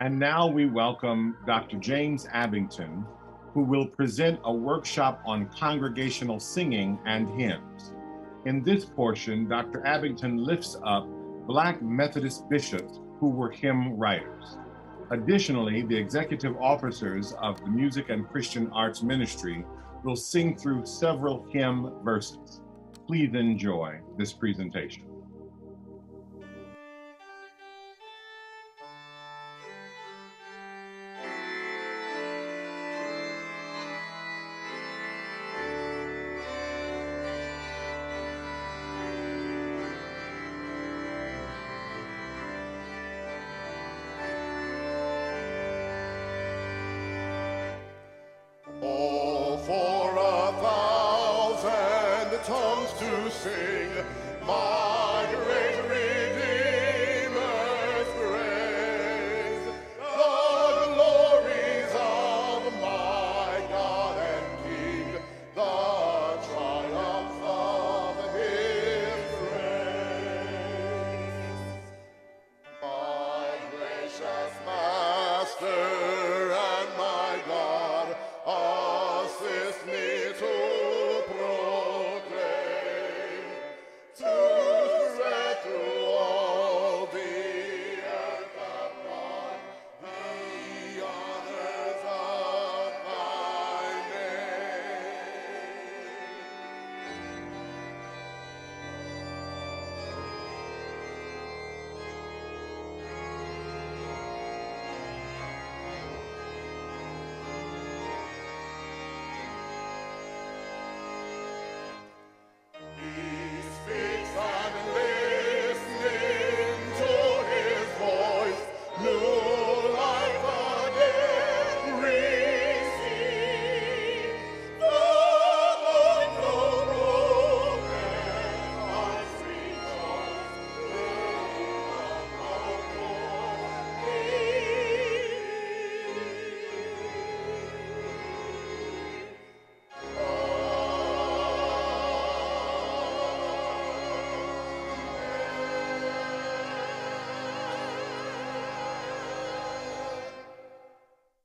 And now we welcome Dr. James Abbington, who will present a workshop on congregational singing and hymns. In this portion, Dr. Abbington lifts up Black Methodist bishops who were hymn writers. Additionally, the executive officers of the Music and Christian Arts Ministry will sing through several hymn verses. Please enjoy this presentation.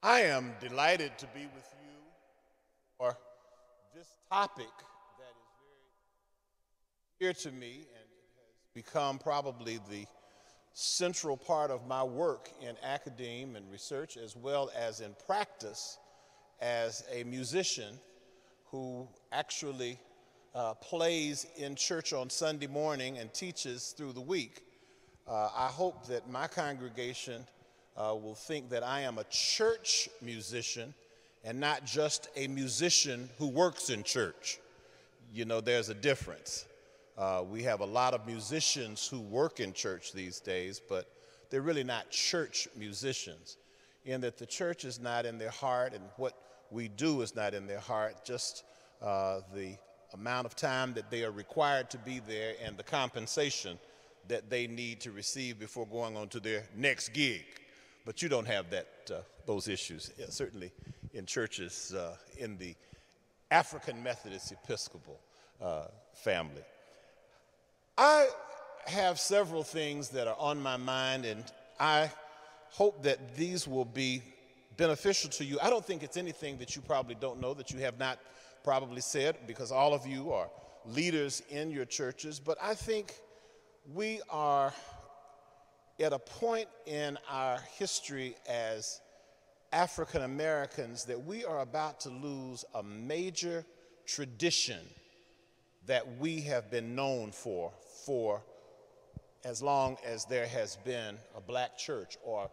I am delighted to be with you for this topic that is very dear to me, and it has become probably the central part of my work in academia and research, as well as in practice as a musician who actually plays in church on Sunday morning and teaches through the week. I hope that my congregation will think that I am a church musician and not just a musician who works in church. You know, there's a difference. We have a lot of musicians who work in church these days, but they're really not church musicians, in that the church is not in their heart and what we do is not in their heart, just the amount of time that they are required to be there and the compensation that they need to receive before going on to their next gig. But you don't have that, those issues, certainly in churches in the African Methodist Episcopal family. I have several things that are on my mind, and I hope that these will be beneficial to you. I don't think it's anything that you probably don't know, that you have not probably said, because all of you are leaders in your churches, but I think we are at a point in our history as African Americans that we are about to lose a major tradition that we have been known for as long as there has been a black church or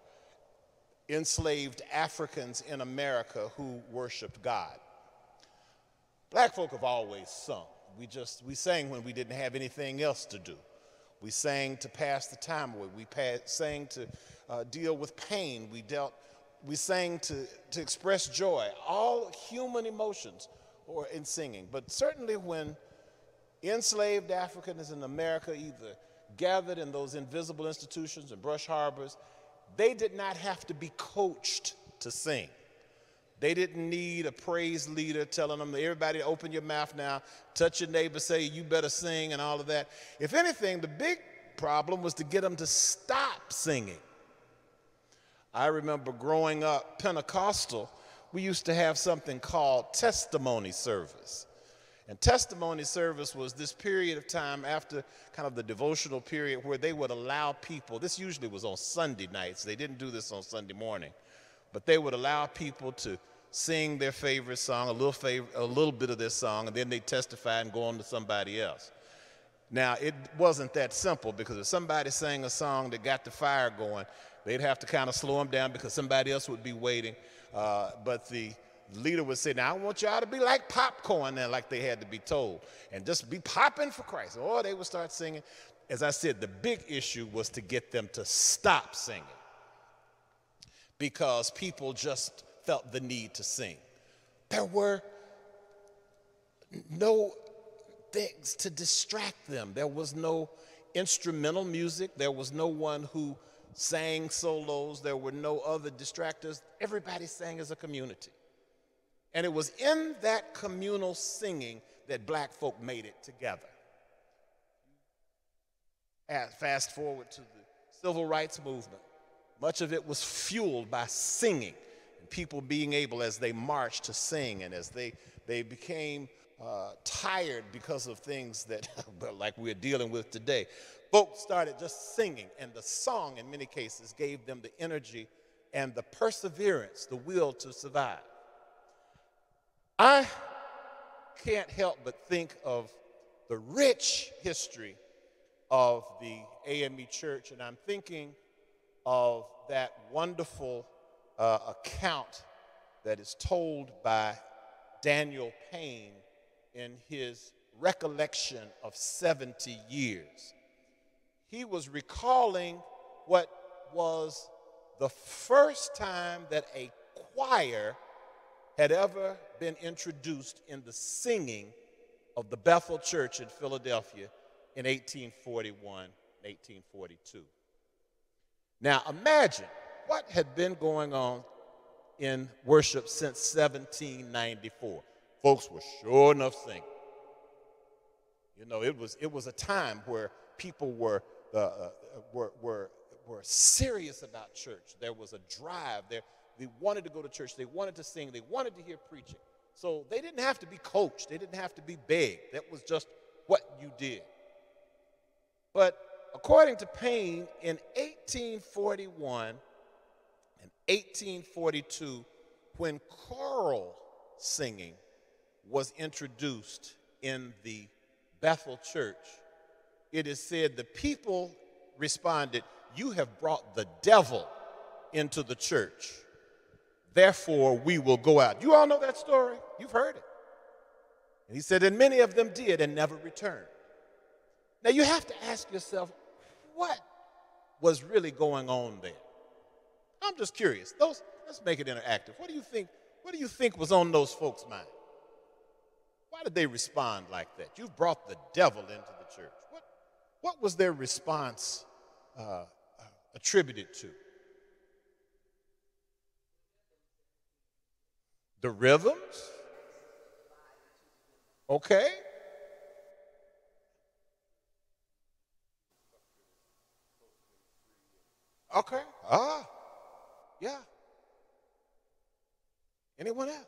enslaved Africans in America who worshiped God. Black folk have always sung. We sang when we didn't have anything else to do. We sang to pass the time away. We sang to deal with pain. We sang to express joy. All human emotions were in singing. But certainly when enslaved Africans in America either gathered in those invisible institutions and brush harbors, they did not have to be coached to sing. They didn't need a praise leader telling them, everybody open your mouth now, touch your neighbor, say you better sing and all of that. If anything, the big problem was to get them to stop singing. I remember growing up Pentecostal, we used to have something called testimony service. And testimony service was this period of time after kind of the devotional period where they would allow people, this usually was on Sunday nights, they didn't do this on Sunday morning, but they would allow people to sing their favorite song, a little bit of their song, and then they testify and go on to somebody else. Now, it wasn't that simple, because if somebody sang a song that got the fire going, they'd have to kind of slow them down because somebody else would be waiting. But the leader would say, now I want y'all to be like popcorn there, like they had to be told, and just be popping for Christ. Or they would start singing. As I said, the big issue was to get them to stop singing, because people just felt the need to sing. There were no things to distract them. There was no instrumental music. There was no one who sang solos. There were no other distractors. Everybody sang as a community. And it was in that communal singing that black folk made it together. Fast forward to the Civil Rights Movement. Much of it was fueled by singing, and people being able, as they marched, to sing, and as they became tired because of things that, like we're dealing with today. Folks started just singing, and the song, in many cases, gave them the energy and the perseverance, the will to survive. I can't help but think of the rich history of the AME Church, and I'm thinking of that wonderful account that is told by Daniel Payne in his recollection of 70 years. He was recalling what was the first time that a choir had ever been introduced in the singing of the Bethel Church in Philadelphia in 1841, 1842. Now imagine what had been going on in worship since 1794. Folks were sure enough singing. You know, it was a time where people were serious about church. There was a drive. They wanted to go to church. They wanted to sing. They wanted to hear preaching. So they didn't have to be coached. They didn't have to be begged. That was just what you did. But according to Payne, in 1841 and 1842, when choral singing was introduced in the Bethel Church, it is said the people responded, "You have brought the devil into the church. Therefore, we will go out." You all know that story. You've heard it. And he said, and many of them did and never returned. Now, you have to ask yourself, what was really going on there? I'm just curious. Let's make it interactive. What do you think was on those folks' minds? Why did they respond like that? You've brought the devil into the church. What was their response attributed to? The rhythms? Okay. Okay. Ah. Yeah. Anyone else?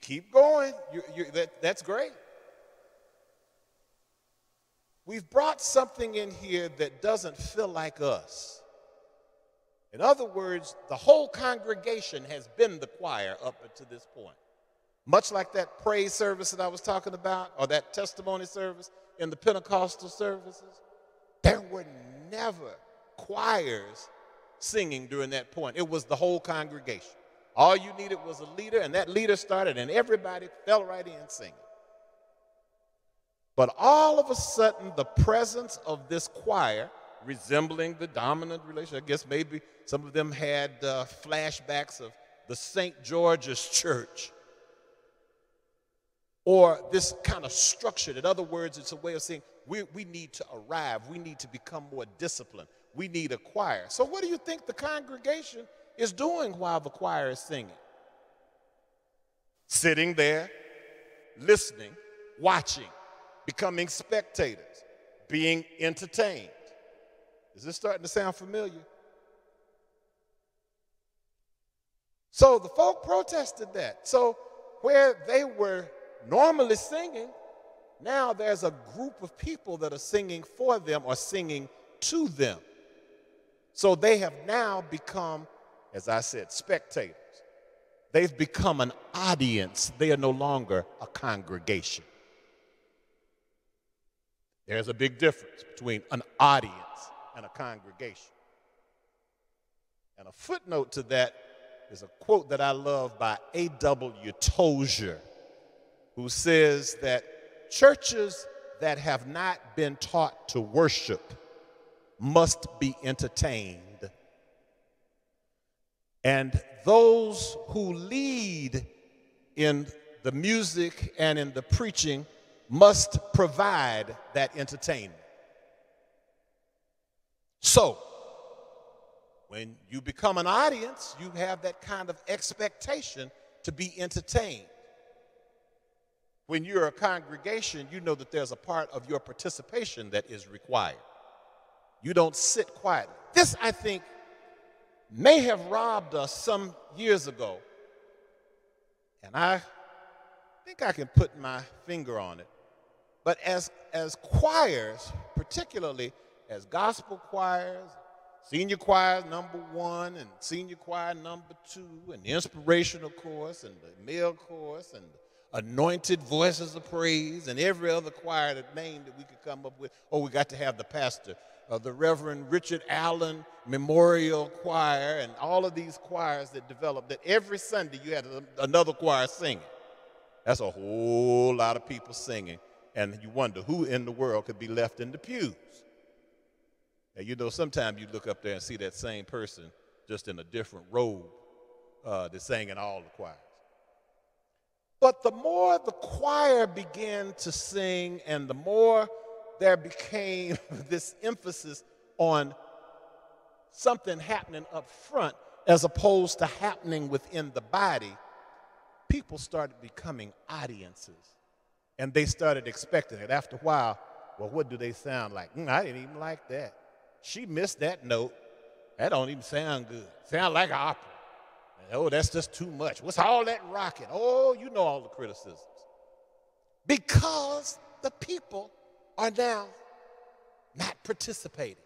Keep going. That's great. We've brought something in here that doesn't feel like us. In other words, the whole congregation has been the choir up until this point. Much like that praise service that I was talking about, or that testimony service in the Pentecostal services, there were never choirs singing during that point. It was the whole congregation. All you needed was a leader, and that leader started, and everybody fell right in singing. But all of a sudden, the presence of this choir, resembling the dominant relation, I guess maybe some of them had flashbacks of the St. George's Church, or this kind of structure. In other words, it's a way of saying, we need to arrive, we need to become more disciplined, we need a choir. So what do you think the congregation is doing while the choir is singing? Sitting there, listening, watching, becoming spectators. being entertained. Is this starting to sound familiar? So the folk protested that. So where they were normally singing, now there's a group of people that are singing for them or singing to them. So they have now become, as I said, spectators. They've become an audience. They are no longer a congregation. There's a big difference between an audience and a congregation. And a footnote to that is a quote that I love by A. W. Tozier, who says that churches that have not been taught to worship must be entertained. And those who lead in the music and in the preaching must provide that entertainment. So, when you become an audience, you have that kind of expectation to be entertained. When you're a congregation, you know that there's a part of your participation that is required. You don't sit quietly. This, I think, may have robbed us some years ago, and I think I can put my finger on it. But as choirs, particularly as gospel choirs, senior choir number one and senior choir number two, and the inspirational chorus and the male chorus and the Anointed Voices of Praise, and every other choir name that we could come up with. Oh, we got to have the pastor of the Reverend Richard Allen Memorial Choir, and all of these choirs that developed, that every Sunday you had another choir singing. That's a whole lot of people singing, and you wonder who in the world could be left in the pews. And you know, sometimes you look up there and see that same person just in a different robe that sang in all the choirs. But the more the choir began to sing and the more there became this emphasis on something happening up front as opposed to happening within the body, people started becoming audiences. And they started expecting it. After a while, well, what do they sound like? I didn't even like that. She missed that note. That don't even sound good. Sound like an opera. Oh, that's just too much. What's all that rocking? Oh, you know all the criticisms. Because the people are now not participating.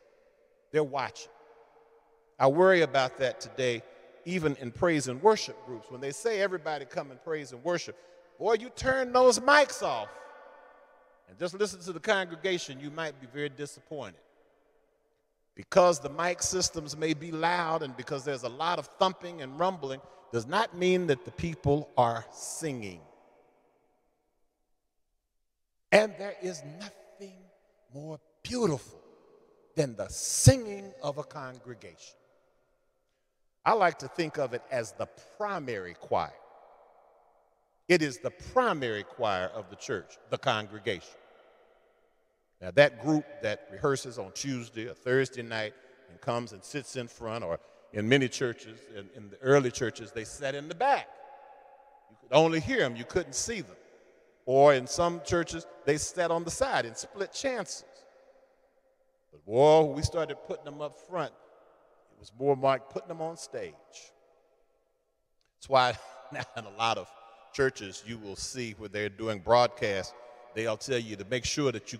They're watching. I worry about that today, even in praise and worship groups. When they say everybody come and praise and worship, boy, you turn those mics off and just listen to the congregation, you might be very disappointed. Because the mic systems may be loud and because there's a lot of thumping and rumbling does not mean that the people are singing. And there is nothing more beautiful than the singing of a congregation. I like to think of it as the primary choir. It is the primary choir of the church, the congregation. Now, that group that rehearses on Tuesday or Thursday night and comes and sits in front, or in many churches, in the early churches, they sat in the back. You could only hear them. You couldn't see them. Or in some churches, they sat on the side and split chances. But, boy, when we started putting them up front, it was more like putting them on stage. That's why now in a lot of churches you will see where they're doing broadcasts, they'll tell you to make sure that you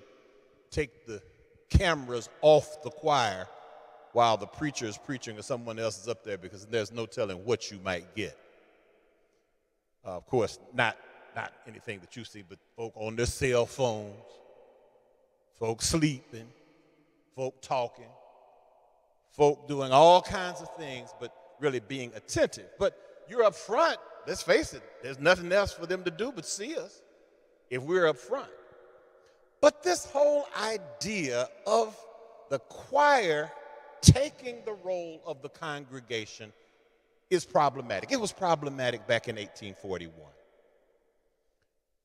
take the cameras off the choir while the preacher is preaching or someone else is up there, because there's no telling what you might get. Of course, not anything that you see, but folk on their cell phones, folk sleeping, folk talking, folk doing all kinds of things, but really being attentive. But you're up front, let's face it, there's nothing else for them to do but see us if we're up front. But this whole idea of the choir taking the role of the congregation is problematic. It was problematic back in 1841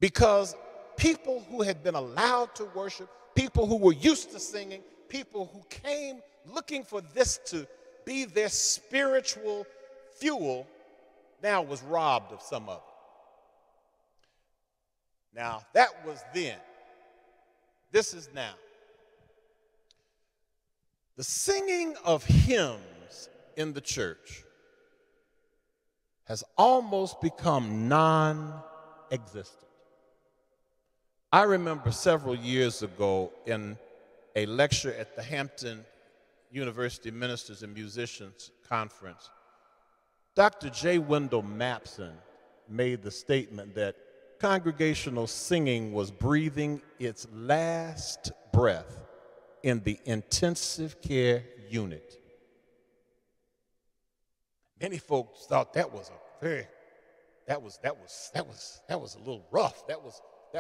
because people who had been allowed to worship, people who were used to singing, people who came looking for this to be their spiritual fuel, now was robbed of some of it. Now, that was then. This is now. The singing of hymns in the church has almost become non-existent. I remember several years ago in a lecture at the Hampton University Ministers and Musicians Conference, Dr. J. Wendell Mapson made the statement that congregational singing was breathing its last breath in the intensive care unit. Many folks thought that was a little rough. That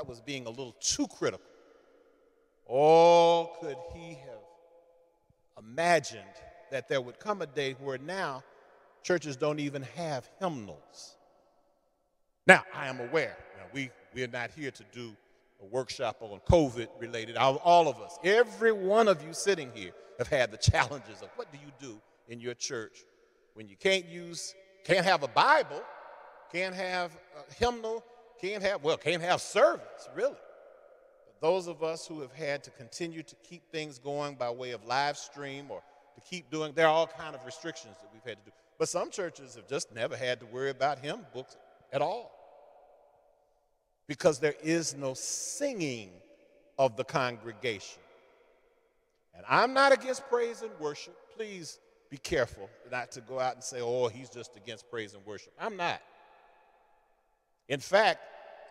was being a little too critical. Oh, could he have imagined that there would come a day where now churches don't even have hymnals. Now, I am aware, we are not here to do a workshop on COVID related. All of us, every one of you sitting here have had the challenges of what do you do in your church when you can't have a Bible, can't have a hymnal, can't have service, really. But those of us who have had to continue to keep things going by way of live stream or to keep doing, there are all kinds of restrictions that we've had to do. But some churches have just never had to worry about hymn books at all because there is no singing of the congregation. And I'm not against praise and worship. Please be careful not to go out and say, oh, he's just against praise and worship. I'm not. In fact,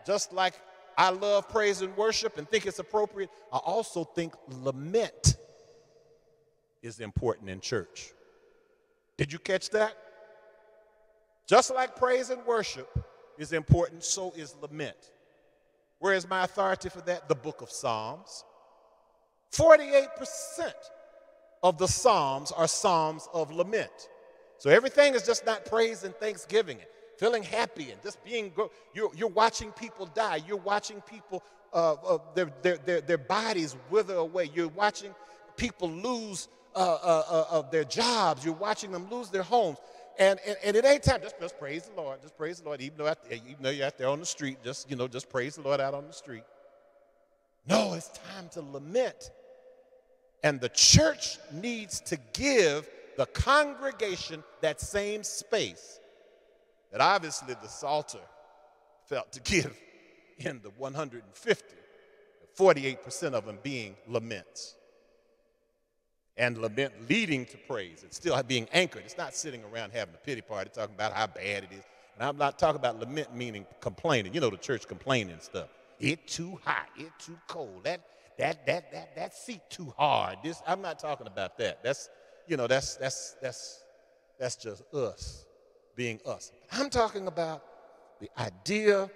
just like I love praise and worship and think it's appropriate, I also think lament is important in church. Did you catch that? Just like praise and worship is important, so is lament. Where is my authority for that? The book of Psalms. 48% of the Psalms are Psalms of lament. So everything is just not praise and thanksgiving. Feeling happy and just being, you're watching people die. You're watching people, their bodies wither away. You're watching people lose their jobs. You're watching them lose their homes. And it ain't time, just praise the Lord. Just praise the Lord, even though you're out there on the street. Just praise the Lord out on the street. No, it's time to lament. And the church needs to give the congregation that same space that obviously the Psalter felt to give in the 150, 48% of them being laments. And lament leading to praise. It's still being anchored. It's not sitting around having a pity party talking about how bad it is. And I'm not talking about lament meaning complaining. You know, the church complaining stuff. It too hot. It too cold. That seat too hard. This, I'm not talking about that. That's just us. Being us. I'm talking about the idea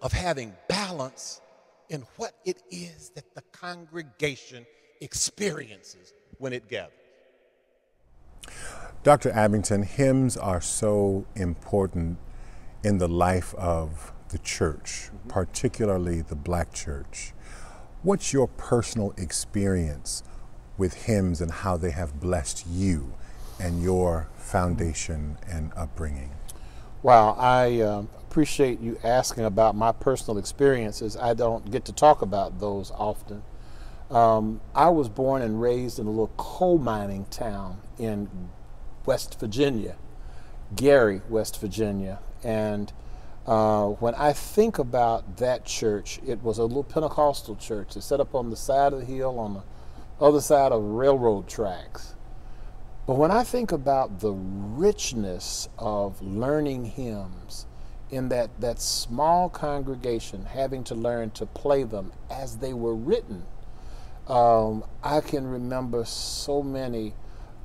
of having balance in what it is that the congregation experiences when it gathers. Dr. Abbington, hymns are so important in the life of the church, particularly the Black church. What's your personal experience with hymns and how they have blessed you and your foundation and upbringing? Wow, I appreciate you asking about my personal experiences. I don't get to talk about those often. I was born and raised in a little coal mining town in West Virginia, Gary, West Virginia. And when I think about that church, it was a little Pentecostal church. It's set up on the side of the hill on the other side of railroad tracks. But when I think about the richness of learning hymns in that small congregation, having to learn to play them as they were written, I can remember so many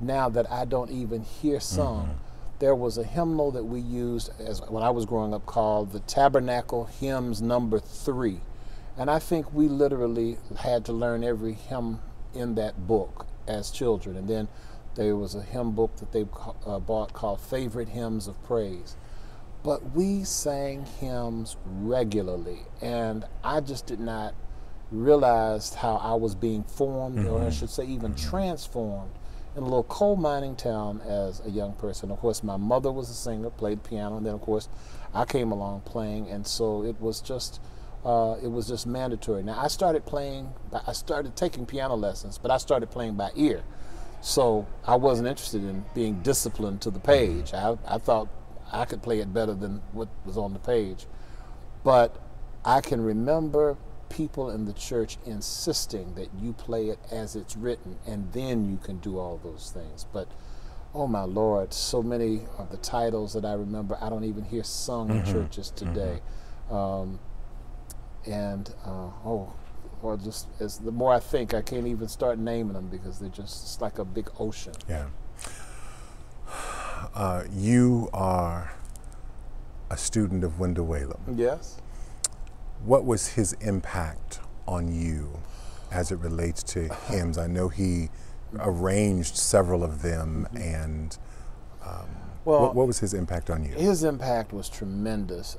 now that I don't even hear sung. Mm-hmm. There was a hymnal that we used when I was growing up called the Tabernacle Hymns Number 3. And I think we literally had to learn every hymn in that book as children. And then there was a hymn book that they bought called Favorite Hymns of Praise. But we sang hymns regularly, and I just did not realize how I was being formed, or I should say even transformed, in a little coal mining town as a young person. Of course, my mother was a singer, played piano, and then of course I came along playing, and so it was just mandatory. Now I started taking piano lessons, but I started playing by ear. So I wasn't interested in being disciplined to the page. I thought I could play it better than what was on the page. But I can remember people in the church insisting that you play it as it's written, and then you can do all those things. But oh my Lord, so many of the titles that I remember, I don't even hear sung in churches today. Or just as the more I think, I can't even start naming them because they're just, it's like a big ocean. Yeah. You are a student of Wendell Whalem. Yes. What was his impact on you as it relates to hymns? I know he arranged several of them, and what was his impact on you? His impact was tremendous.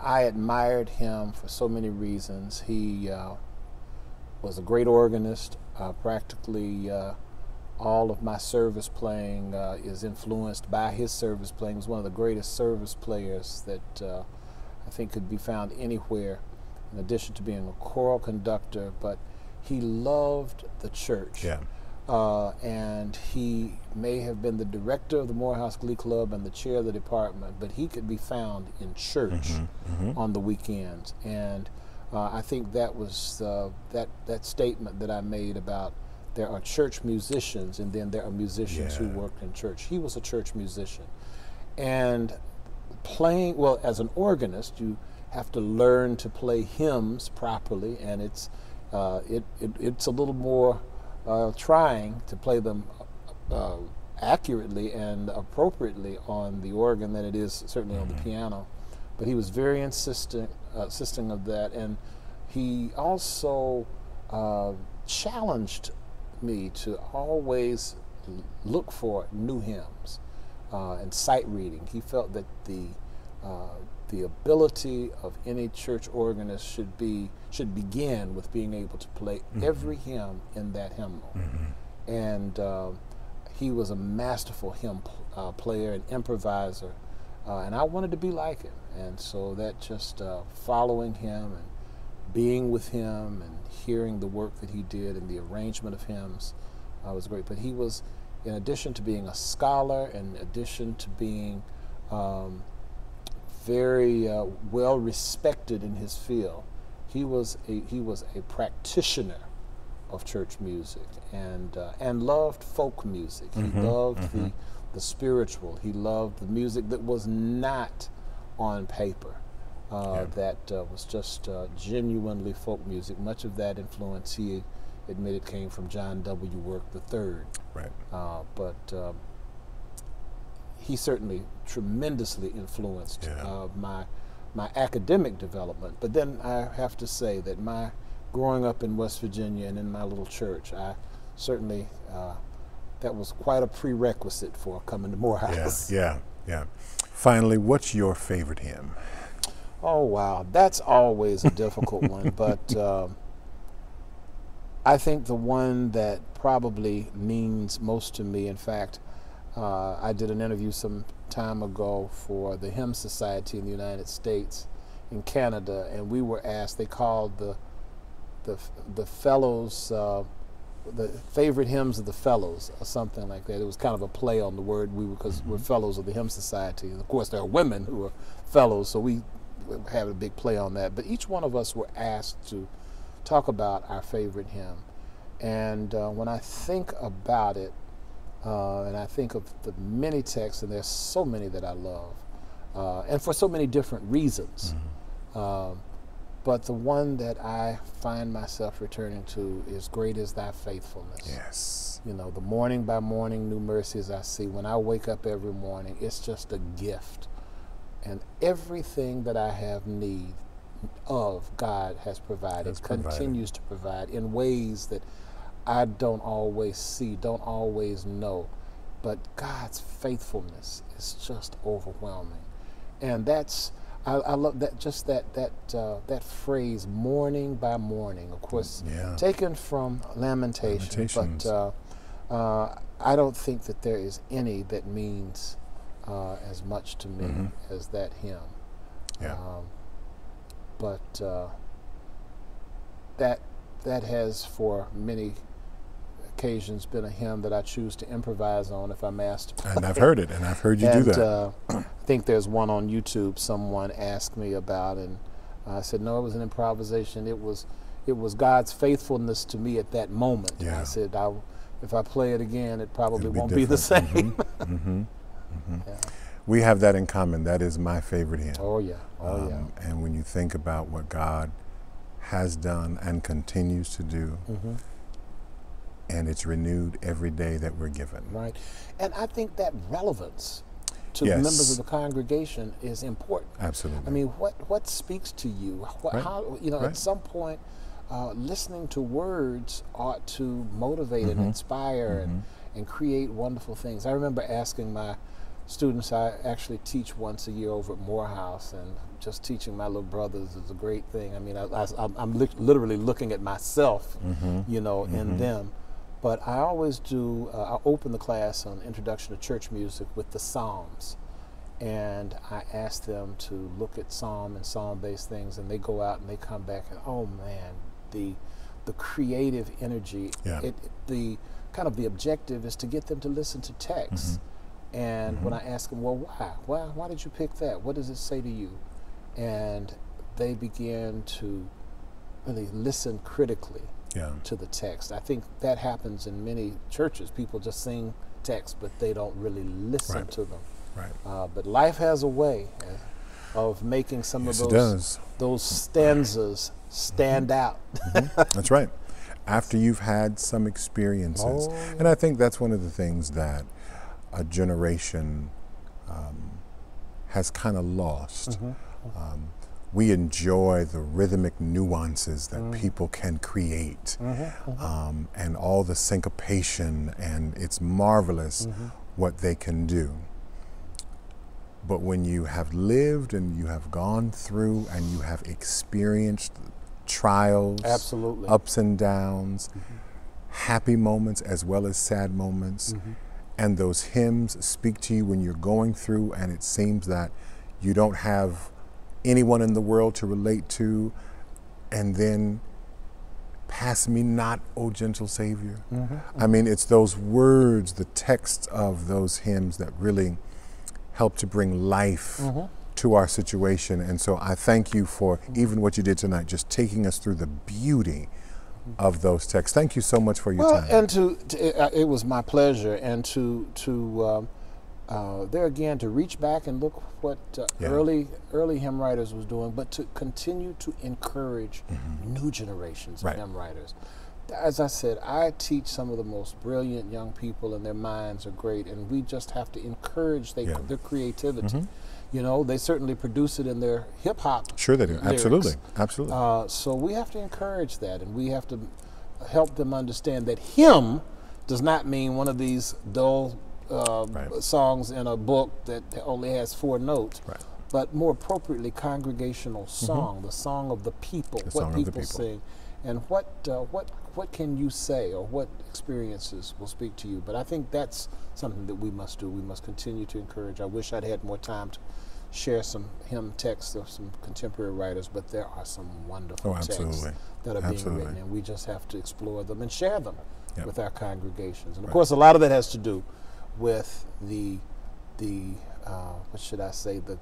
I admired him for so many reasons. He was a great organist. Practically all of my service playing is influenced by his service playing. He was one of the greatest service players that I think could be found anywhere, in addition to being a choral conductor. But he loved the church. Yeah. And he may have been the director of the Morehouse Glee Club and the chair of the department, but he could be found in church on the weekends. And I think that was that statement that I made about there are church musicians and then there are musicians who worked in church. He was a church musician. And playing, well, as an organist, you have to learn to play hymns properly, and it's a little more trying to play them accurately and appropriately on the organ than it is certainly on the piano. But he was very insisting of that, and he also challenged me to always look for new hymns and sight reading. He felt that the ability of any church organist should begin with being able to play every hymn in that hymnal. And he was a masterful hymn player and improviser, and I wanted to be like him. And so that just following him and being with him and hearing the work that he did and the arrangement of hymns was great. But he was, in addition to being a scholar, in addition to being very well respected in his field, he was a practitioner of church music, and loved folk music. He loved the spiritual. He loved the music that was not on paper, that was just genuinely folk music. Much of that influence, he admitted, came from John W Work III. Right. He certainly tremendously influenced my academic development. But then I have to say that my growing up in West Virginia and in my little church, I certainly, that was quite a prerequisite for coming to Morehouse. Yeah. Finally, what's your favorite hymn? Oh, wow, that's always a difficult one, but I think the one that probably means most to me, in fact, I did an interview some time ago for the Hymn Society in the United States and Canada, and we were asked, they called the fellows, the favorite hymns of the fellows, or something like that. It was kind of a play on the word, because we're fellows of the Hymn Society. And of course, there are women who are fellows, so we had a big play on that. But each one of us were asked to talk about our favorite hymn. And when I think about it, and I think of the many texts, and there's so many that I love, and for so many different reasons. But the one that I find myself returning to is "Great is Thy Faithfulness." Yes. You know, the morning by morning new mercies I see. When I wake up every morning, it's just a gift. And everything that I have need of, God has provided, continues to provide in ways that I don't always see, don't always know, but God's faithfulness is just overwhelming. And that's, I love that, just that phrase, morning by morning, of course, taken from Lamentations. But I don't think that there is any that means as much to me as that hymn. Yeah. That has, for many occasions been a hymn that I choose to improvise on if I'm asked to play. And I've heard it, and I've heard you do that. I think there's one on YouTube someone asked me about, and I said, no, it was an improvisation. It was God's faithfulness to me at that moment. Yeah. I said, if I play it again, it probably won't be the same. Mm-hmm. Mm-hmm. Mm-hmm. Yeah. We have that in common. That is my favorite hymn. Oh, yeah. Oh, yeah. And when you think about what God has done and continues to do, mm-hmm. and it's renewed every day that we're given. Right. And I think that relevance to yes. the members of the congregation is important. Absolutely. I mean, what speaks to you? What, right. how, you know, right. at some point, listening to words ought to motivate mm-hmm. and inspire mm-hmm. and create wonderful things. I remember asking my students, I actually teach once a year over at Morehouse, and just teaching my little brothers is a great thing. I mean, I'm literally looking at myself, mm-hmm. you know, mm-hmm. in them. But I always do, I open the class on Introduction to Church Music with the Psalms. And I ask them to look at Psalm and Psalm-based things, and they go out and they come back and, oh man, the creative energy, yeah. The kind of the objective is to get them to listen to text. Mm-hmm. And mm-hmm. when I ask them, well, why did you pick that? What does it say to you? And they begin to really listen critically yeah. to the text. I think that happens in many churches. People just sing text, but they don't really listen right. to them. Right. But life has a way of making some yes, of those stanzas stand mm-hmm. out. Mm-hmm. That's right. After you've had some experiences. Oh. And I think that's one of the things that a generation has kind of lost. Mm-hmm. We enjoy the rhythmic nuances that mm-hmm. people can create mm-hmm. Mm-hmm. And all the syncopation, and it's marvelous mm-hmm. what they can do. But when you have lived and you have gone through and you have experienced trials, absolutely. Ups and downs, mm-hmm. happy moments as well as sad moments, mm-hmm. and those hymns speak to you when you're going through and it seems that you don't have anyone in the world to relate to, and then pass me not, O gentle Savior. Mm-hmm. I mean, it's those words, the texts of those hymns that really help to bring life mm-hmm. to our situation. And so I thank you for even what you did tonight, just taking us through the beauty of those texts. Thank you so much for your time. And it was my pleasure, and there again, to reach back and look what yeah. early hymn writers was doing, but to continue to encourage mm-hmm. new generations right. of hymn writers. As I said, I teach some of the most brilliant young people, and their minds are great, and we just have to encourage yeah. their creativity. Mm-hmm. You know, they certainly produce it in their hip hop. Sure they do, lyrics. Absolutely, absolutely. So we have to encourage that, and we have to help them understand that hymn does not mean one of these dull right. songs in a book that only has four notes, right. but more appropriately congregational song, mm-hmm. the song of the people, what people sing, and what can you say, or what experiences will speak to you? But I think that's something that we must do. We must continue to encourage. I wish I'd had more time to share some hymn texts of some contemporary writers, but there are some wonderful texts that are being written, and we just have to explore them and share them yep. with our congregations. And of right. course, a lot of that has to do with the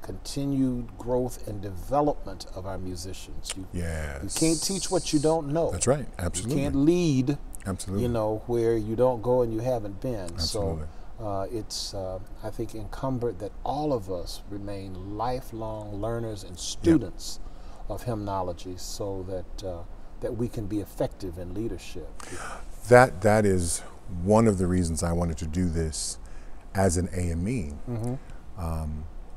continued growth and development of our musicians. You can't teach what you don't know. That's right, absolutely. You can't lead, absolutely. You know, where you don't go and you haven't been. Absolutely. So it's, I think, incumbent that all of us remain lifelong learners and students yep. of hymnology, so that we can be effective in leadership. That is one of the reasons I wanted to do this as an AME. Mm-hmm.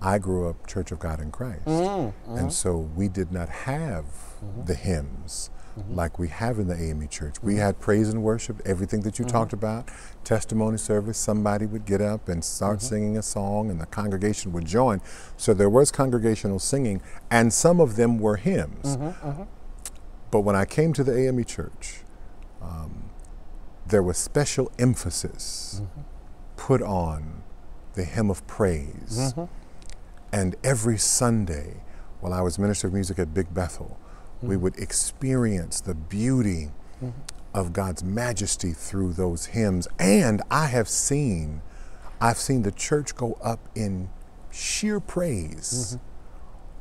I grew up Church of God in Christ, mm-hmm. and so we did not have mm-hmm. the hymns mm-hmm. like we have in the AME church. Mm-hmm. We had praise and worship, everything that you mm-hmm. talked about, testimony service. Somebody would get up and start mm-hmm. singing a song, and the congregation would join. So there was congregational singing, and some of them were hymns. Mm-hmm. Mm-hmm. But when I came to the AME church, there was special emphasis mm-hmm. put on the hymn of praise. Mm-hmm. And every Sunday, while I was minister of music at Big Bethel, mm-hmm. we would experience the beauty mm-hmm. of God's majesty through those hymns. And I've seen the church go up in sheer praise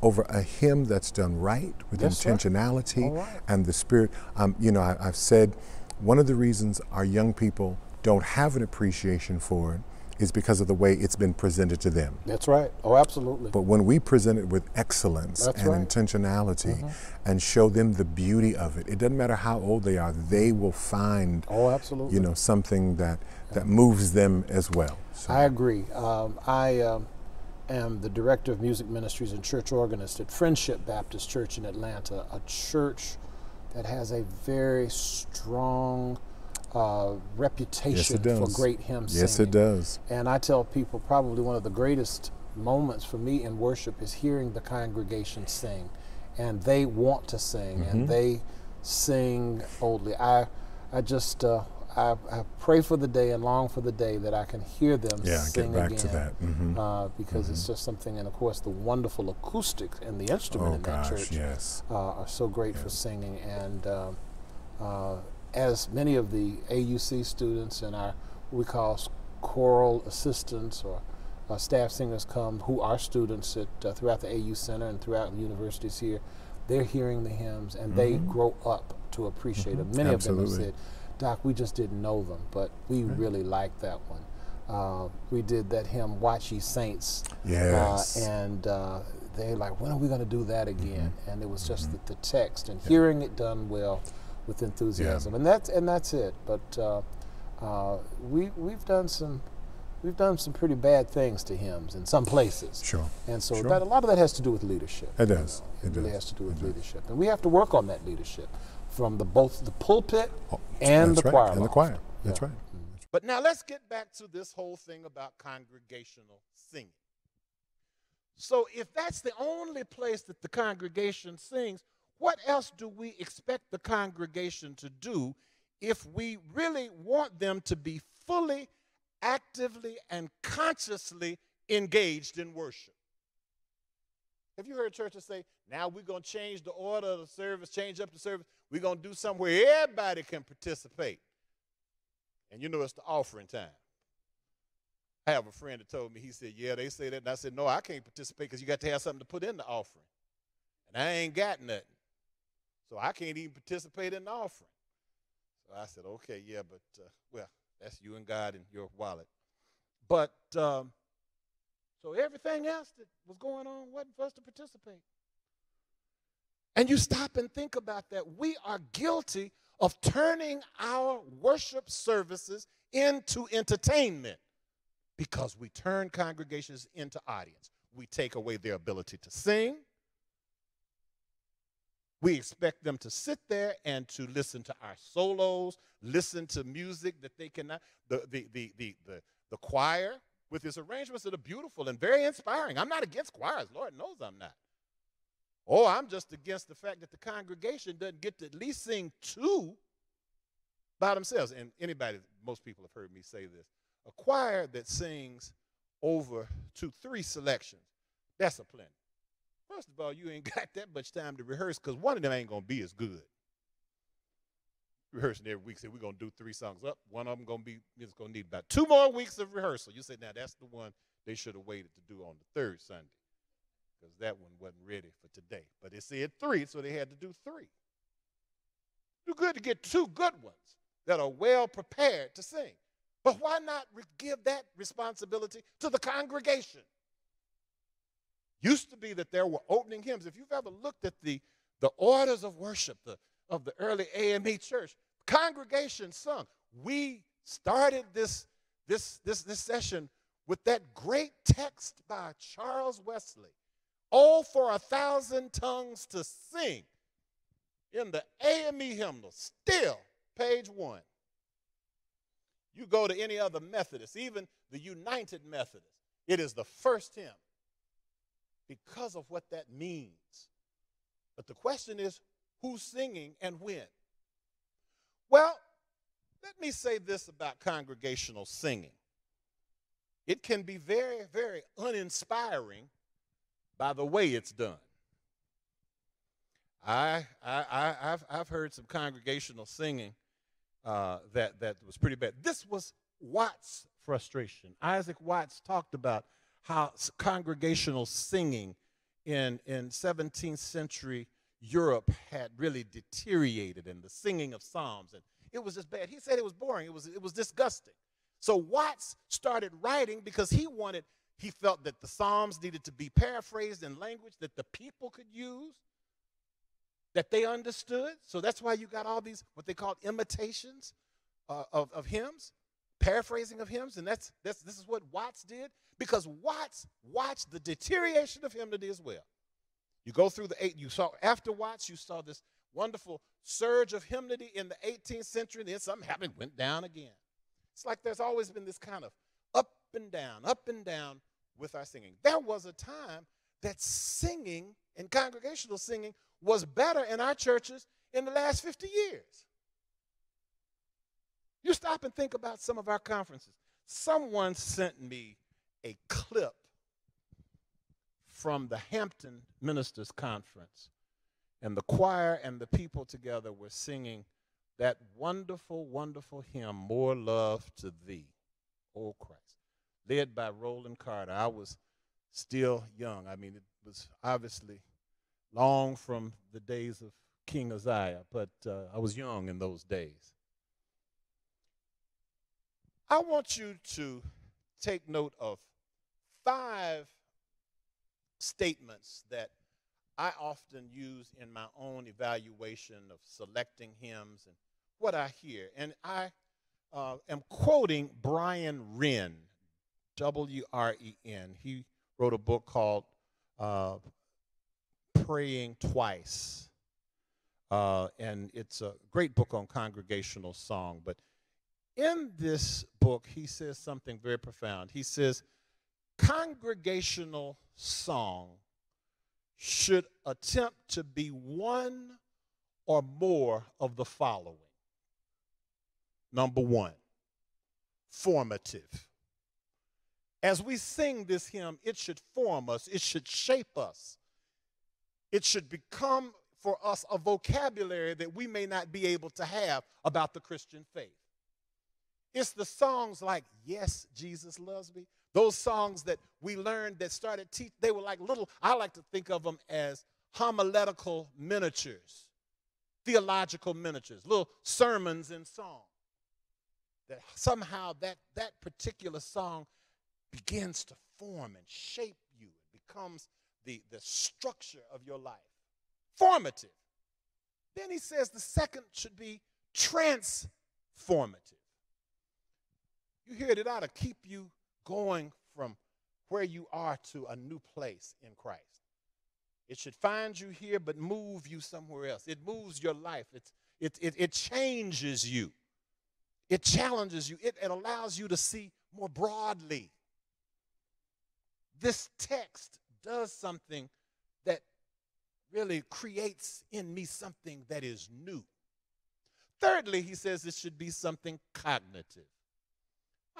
over a hymn that's done right with intentionality and the Spirit. You know, I've said one of the reasons our young people don't have an appreciation for it is because of the way it's been presented to them. That's right. Oh, absolutely. But when we present it with excellence and intentionality and show them the beauty of it, it doesn't matter how old they are, they will find you know, something that moves them as well. So. I agree. I am the director of music ministries and church organist at Friendship Baptist Church in Atlanta, a church that has a very strong reputation for great hymn singing. Yes, it does. And I tell people probably one of the greatest moments for me in worship is hearing the congregation sing, and they want to sing and they sing boldly. I pray for the day and long for the day that I can hear them sing again. Yeah, get back to that. Because it's just something, and of course the wonderful acoustics and the instrument in that church are so great for singing. And as many of the AUC students and our, we call choral assistants or staff singers come, who are students at, throughout the AU Center and throughout the universities here, they're hearing the hymns and they grow up to appreciate them. Many of them have said, Doc, we just didn't know them, but we really liked that one. We did that hymn, Watch Ye Saints. Yes. And they're like, when are we gonna do that again? And it was just the text and hearing it done well with enthusiasm, and that's it. But we've done some pretty bad things to hymns in some places. Sure. And so that, a lot of that has to do with leadership. It does. You know? It really has to do with leadership, and we have to work on that leadership from both the pulpit and the choir. And the choir. That's right. But now let's get back to this whole thing about congregational singing. So if that's the only place that the congregation sings, what else do we expect the congregation to do if we really want them to be fully, actively, and consciously engaged in worship? Have you heard churches say, now we're going to change the order of the service, change up the service, we're going to do something where everybody can participate? And you know it's the offering time. I have a friend that told me, he said, yeah, they say that. And I said, no, I can't participate because you got to have something to put in the offering. And I ain't got nothing. So I can't even participate in the offering. So I said, okay, yeah, but, well, that's you and God and your wallet. But, so everything else that was going on wasn't for us to participate. And you stop and think about that. We are guilty of turning our worship services into entertainment because we turn congregations into audience. We take away their ability to sing. We expect them to sit there and to listen to our solos, listen to music that they cannot. The choir with its arrangements that are beautiful and very inspiring. I'm not against choirs. Lord knows I'm not. Oh, I'm just against the fact that the congregation doesn't get to at least sing two by themselves. And most people have heard me say this. A choir that sings over 2-3 selections, that's a plenty. First of all, you ain't got that much time to rehearse because one of them ain't going to be as good. Rehearsing every week, say we're going to do 3 songs up. One of them is going to need about 2 more weeks of rehearsal. You say, now that's the one they should have waited to do on the 3rd Sunday because that one wasn't ready for today. But they said 3, so they had to do 3. Do good to get 2 good ones that are well prepared to sing. But why not give that responsibility to the congregation? Used to be that there were opening hymns. If you've ever looked at the orders of worship of the early AME church, congregation sung. We started this session with that great text by Charles Wesley, "Oh, for 1,000 tongues to sing," in the AME hymnal, still page 1. You go to any other Methodist, even the United Methodist, it is the first hymn, because of what that means. But the question is, who's singing and when? Well, let me say this about congregational singing. It can be very, very uninspiring by the way it's done. I've heard some congregational singing that was pretty bad. This was Watts' frustration. Isaac Watts talked about how congregational singing in 17th century Europe had really deteriorated, and the singing of psalms, and it was just bad. He said it was boring. It was disgusting. So Watts started writing because he felt that the psalms needed to be paraphrased in language that the people could use, that they understood. So that's why you got all these what they called imitations of hymns, paraphrasing of hymns, and this is what Watts did, because Watts watched the deterioration of hymnody as well. You go through after Watts, you saw this wonderful surge of hymnody in the 18th century, and then something happened, went down again. It's like there's always been this kind of up and down with our singing. There was a time that singing and congregational singing was better in our churches in the last 50 years. You stop and think about some of our conferences. Someone sent me a clip from the Hampton Ministers Conference, and the choir and the people together were singing that wonderful, wonderful hymn, More Love to Thee, O Christ, led by Roland Carter. I was still young. I mean, it was obviously long from the days of King Uzziah, but I was young in those days. I want you to take note of 5 statements that I often use in my own evaluation of selecting hymns and what I hear. And I am quoting Brian Wren, W-R-E-N. He wrote a book called Praying Twice. And it's a great book on congregational song. But in this book, he says something very profound. He says, congregational song should attempt to be one or more of the following. Number 1, formative. As we sing this hymn, it should form us. It should shape us. It should become for us a vocabulary that we may not be able to have about the Christian faith. It's the songs like, Yes, Jesus Loves Me. Those songs that we learned that started teach, they were like little, I like to think of them as homiletical miniatures, theological miniatures, little sermons in song. That somehow that particular song begins to form and shape you. It becomes the structure of your life. Formative. Then he says the second should be transformative. You hear it, it ought to keep you going from where you are to a new place in Christ. It should find you here but move you somewhere else. It moves your life. It changes you. It challenges you. It allows you to see more broadly. This text does something that really creates in me something that is new. Thirdly, he says it should be something cognitive.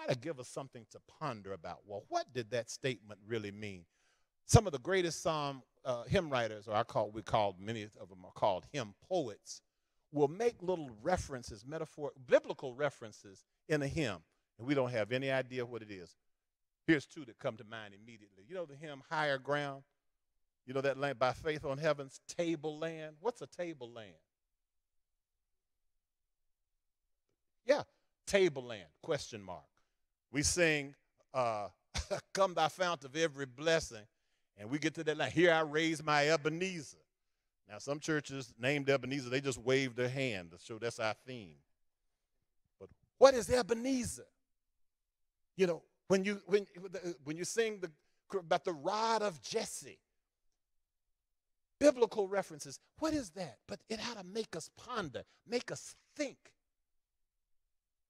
To give us something to ponder about. Well, what did that statement really mean? Some of the greatest psalm hymn writers, or many of them are called hymn poets, will make little references, biblical references in a hymn, and we don't have any idea what it is. Here's 2 that come to mind immediately. You know the hymn Higher Ground? You know that land by faith on heaven's tableland? What's a tableland? Yeah, tableland, question mark. We sing, Come Thou Fount of Every Blessing, and we get to that line, Here I Raise My Ebenezer. Now, some churches named Ebenezer, they just wave their hand to show that's our theme. But what is Ebenezer? You know, when you sing about the rod of Jesse, biblical references, what is that? But it ought to make us ponder, make us think.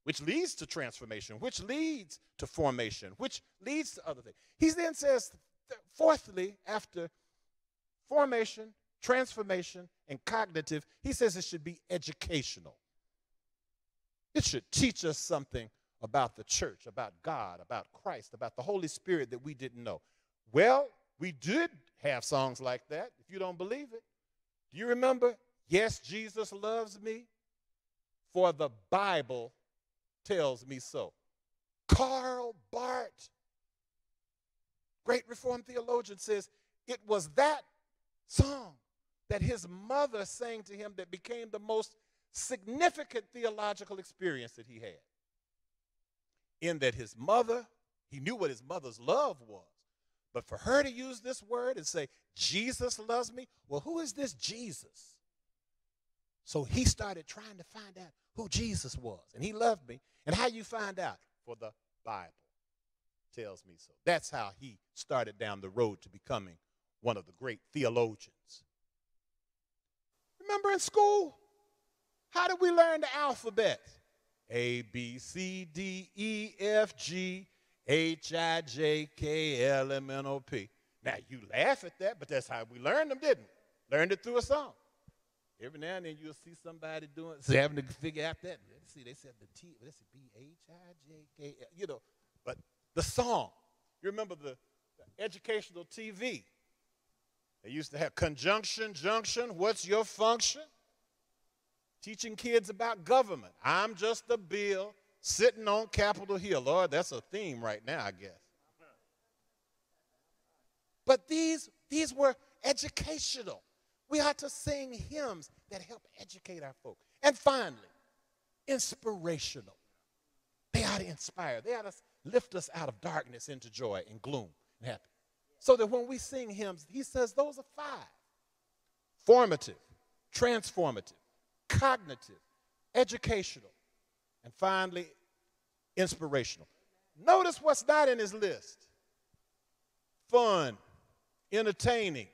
Which leads to transformation, which leads to formation, which leads to other things. He then says, fourthly, after formation, transformation, and cognitive, he says it should be educational. It should teach us something about the church, about God, about Christ, about the Holy Spirit that we didn't know. Well, we did have songs like that, if you don't believe it. Do you remember, Yes, Jesus Loves Me? for the Bible tells me so. Karl Barth, great Reformed theologian, says it was that song that his mother sang to him that became the most significant theological experience that he had. In that his mother, he knew what his mother's love was, but for her to use this word and say, Jesus loves me, well, who is this Jesus? So he started trying to find out who Jesus was, and he loved me. And how you find out? For the Bible tells me so. That's how he started down the road to becoming one of the great theologians. Remember in school, how did we learn the alphabet? A, B, C, D, E, F, G, H, I, J, K, L, M, N, O, P. Now, you laugh at that, but that's how we learned them, didn't we? Learned it through a song. Every now and then you'll see somebody doing, having to figure out that. Let's see, they said the T, let's see, B, H, I, J, K, L, you know. But the song, you remember the educational TV. They used to have conjunction, junction, what's your function? Teaching kids about government. I'm just a bill sitting on Capitol Hill. Lord, that's a theme right now, I guess. But these were educational. We ought to sing hymns that help educate our folk. And finally, inspirational. They ought to inspire. They ought to lift us out of darkness into joy and gloom and happiness. So that when we sing hymns, he says those are five. Formative, transformative, cognitive, educational, and finally, inspirational. Notice what's not in his list. Fun, entertaining.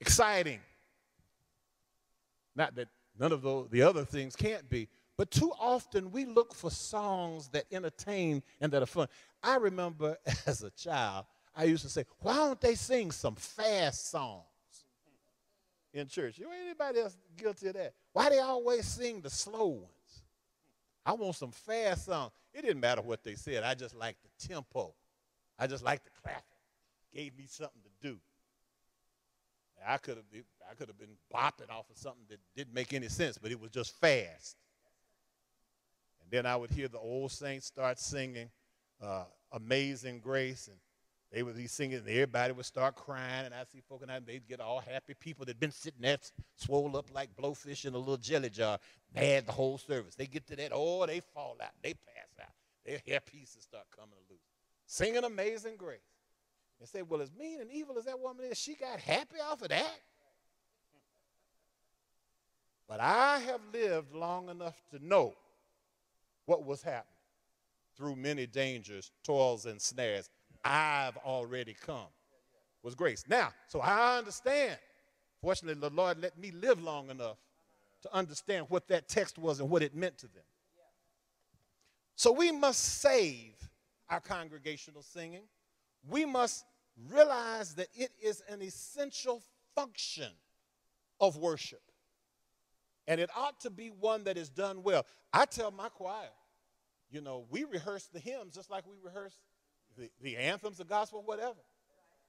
Exciting. Not that none of the other things can't be, but too often we look for songs that entertain and that are fun. I remember as a child, I used to say, why don't they sing some fast songs in church? You ain't anybody else guilty of that. Why they always sing the slow ones? I want some fast songs. It didn't matter what they said. I just liked the tempo. I just liked the clapping. Gave me something to do. I could have been bopping off of something that didn't make any sense, but it was just fast. And then I would hear the old saints start singing Amazing Grace, and they would be singing, and everybody would start crying, and I'd see folk, and they'd get all happy people that'd been sitting there swole up like blowfish in a little jelly jar, mad the whole service. They get to that, oh, they fall out, they pass out. Their hair pieces start coming loose. Singing Amazing Grace. They say, well, as mean and evil as that woman is, she got happy off of that. But I have lived long enough to know what was happening. Through many dangers, toils, and snares, I've already come with grace. Now, so I understand. Fortunately, the Lord let me live long enough to understand what that text was and what it meant to them. So we must save our congregational singing. We must realize that it is an essential function of worship. And it ought to be one that is done well. I tell my choir, you know, we rehearse the hymns just like we rehearse the anthems, the gospel, whatever.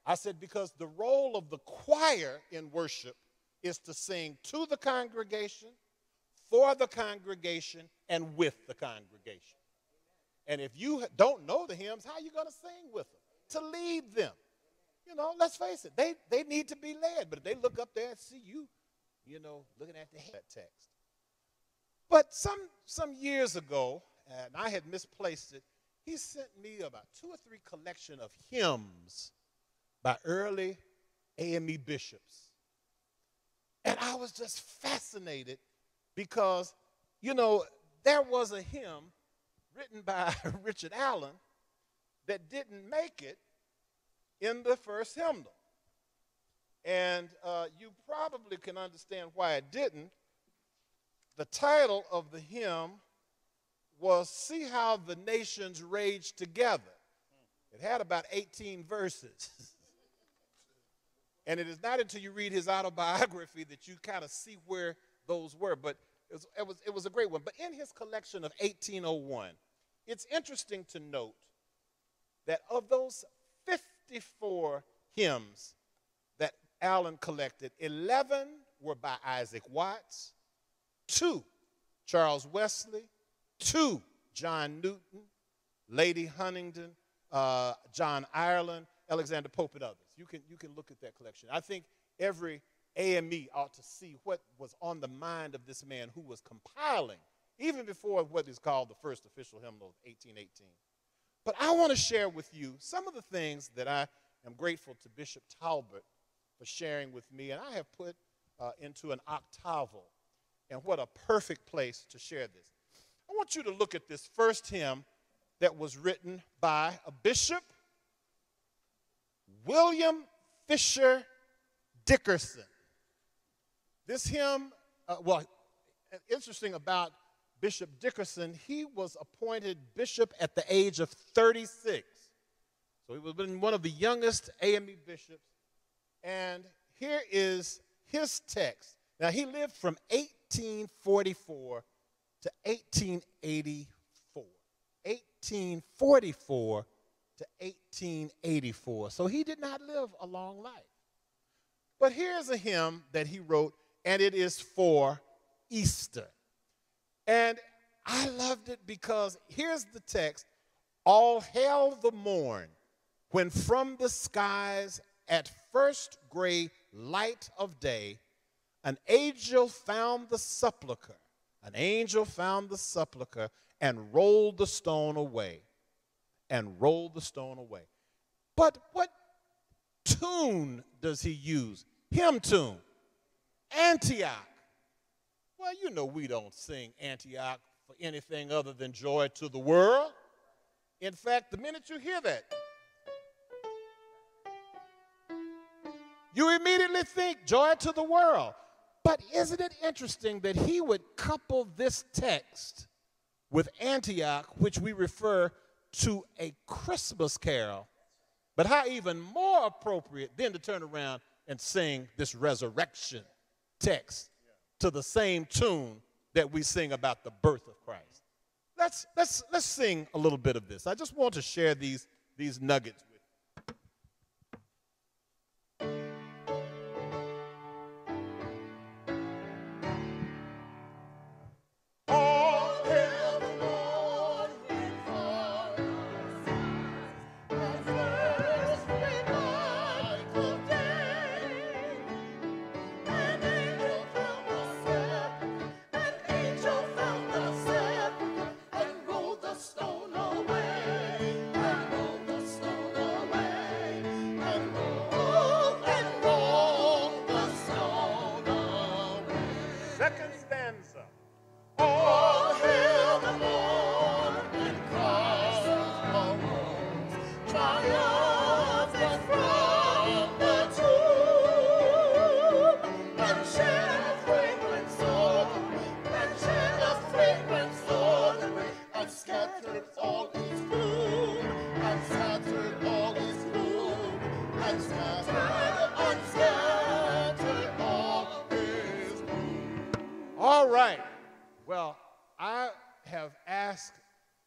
I said, because the role of the choir in worship is to sing to the congregation, for the congregation, and with the congregation. And if you don't know the hymns, how are you going to sing with them? To lead them. You know, let's face it, they need to be led, but if they look up there and see you, you know, looking at the head text. But some years ago, and I had misplaced it, he sent me about 2 or 3 collection of hymns by early AME bishops. And I was just fascinated because, you know, there was a hymn written by Richard Allen that didn't make it in the first hymnal. And you probably can understand why it didn't. The title of the hymn was See How the Nations Rage Together. It had about 18 verses. And it is not until you read his autobiography that you kind of see where those were. But it was a great one. But in his collection of 1801, it's interesting to note that of those 54 hymns that Allen collected. 11 were by Isaac Watts, 2 Charles Wesley, 2 John Newton, Lady Huntington, John Ireland, Alexander Pope, and others. You can look at that collection. I think every AME ought to see what was on the mind of this man who was compiling, even before what is called the first official hymnal of 1818. But I want to share with you some of the things that I am grateful to Bishop Talbot for sharing with me, and I have put into an octavo, and what a perfect place to share this. I want you to look at this first hymn that was written by a bishop, William Fisher Dickerson. This hymn, well, interesting about Bishop Dickerson, he was appointed bishop at the age of 36. So he was one of the youngest AME bishops. And here is his text. Now, he lived from 1844 to 1884. 1844 to 1884. So he did not live a long life. But here's a hymn that he wrote, and it is for Easter. And I loved it because here's the text: all hail the morn, when from the skies at first gray light of day, an angel found the sepulchre, and rolled the stone away, But what tune does he use? Hymn tune, Antioch. Well, you know we don't sing Antioch for anything other than joy to the world. In fact, the minute you hear that, you immediately think joy to the world. But isn't it interesting that he would couple this text with Antioch, which we refer to a Christmas carol? But how even more appropriate than to turn around and sing this resurrection text to the same tune that we sing about the birth of Christ. Let's sing a little bit of this. I just want to share these nuggets with you. All hail the Lord, when for us at first great light of day, an angel found the sepulchre, and rolled the stone away, and rolled the stone away. Second stanza. All hail the morn when Christ arose, triumphant from the tomb, and shed a fragrant sword, and scattered all his gloom, and scattered all his gloom. All right. Well, I have asked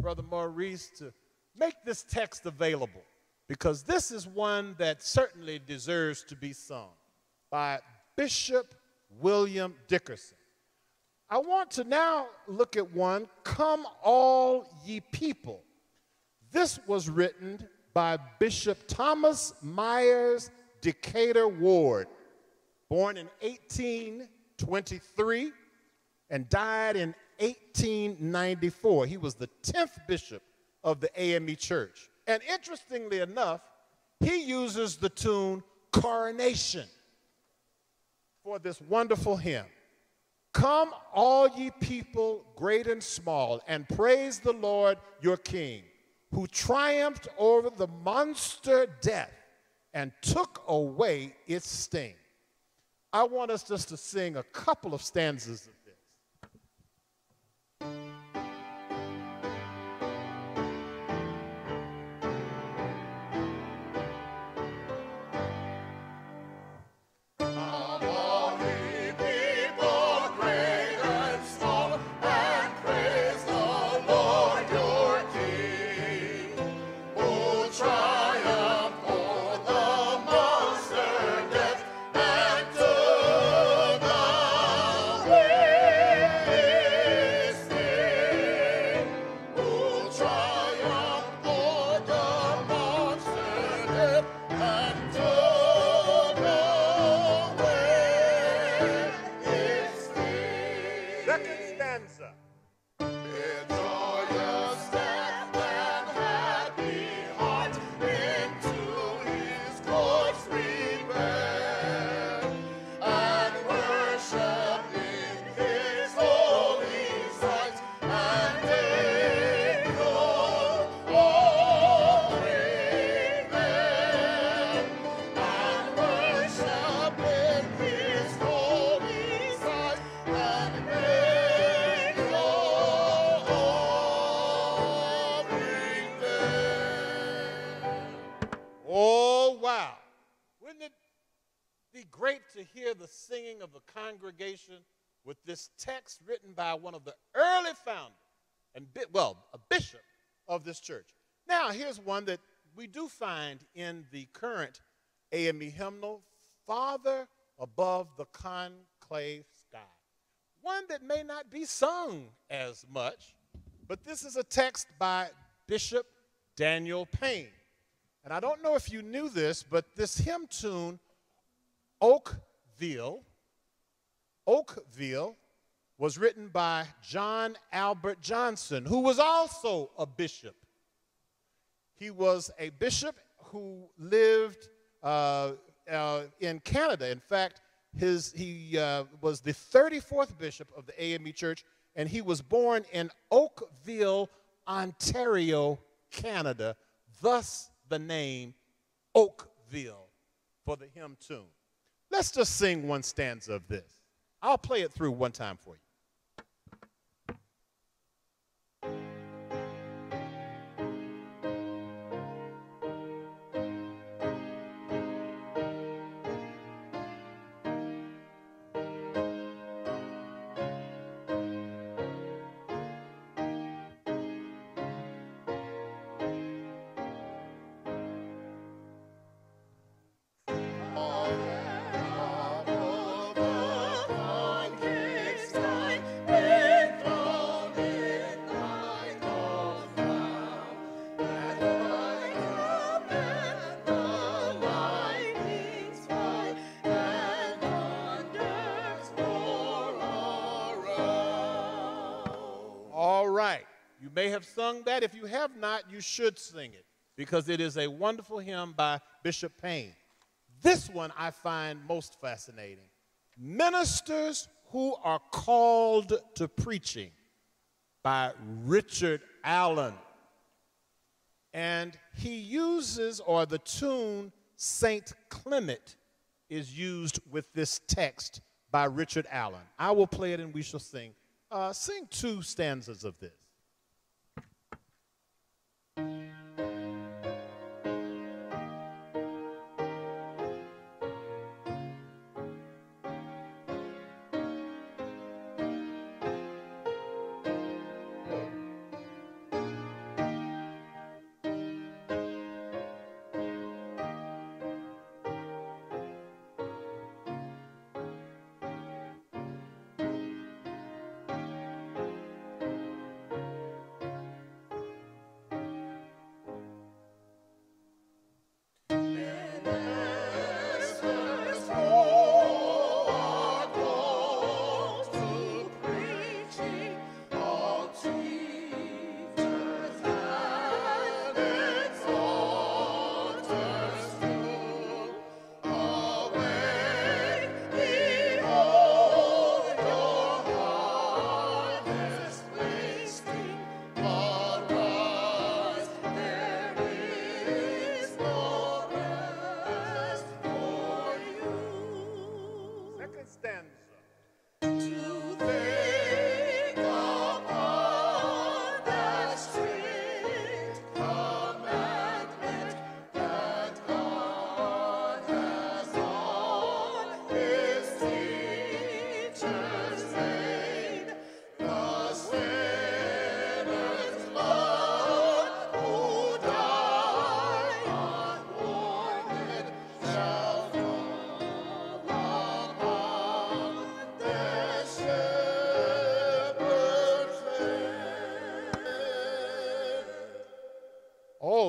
Brother Maurice to make this text available, because this is one that certainly deserves to be sung by Bishop William Dickerson. I want to now look at one, Come All Ye People. This was written by Bishop Thomas Myers Decatur Ward, born in 1823 and died in 1894. He was the 10th bishop of the AME Church. And interestingly enough, he uses the tune Coronation for this wonderful hymn. Come all ye people, great and small, and praise the Lord your King, who triumphed over the monster death and took away its sting. I want us just to sing a couple of stanzas of this. Triumph o'er the monster death Second stanza. Great to hear the singing of the congregation with this text written by one of the early founders and, a bishop of this church. Now, here's one that we do find in the current AME hymnal, Father Above the Conclave Sky. One that may not be sung as much, but this is a text by Bishop Daniel Payne. And I don't know if you knew this, but this hymn tune Oakville was written by John Albert Johnson, who was also a bishop. He was a bishop who lived in Canada. In fact, he was the 34th bishop of the AME Church, and he was born in Oakville, Ontario, Canada, thus the name Oakville for the hymn tune. Let's just sing one stanza of this. I'll play it through one time for you. May have sung that. If you have not, you should sing it because it is a wonderful hymn by Bishop Payne. This one I find most fascinating. Ministers Who Are Called to Preaching by Richard Allen. And he uses, or the tune, St. Clement is used with this text by Richard Allen. I will play it and we shall sing. Sing two stanzas of this.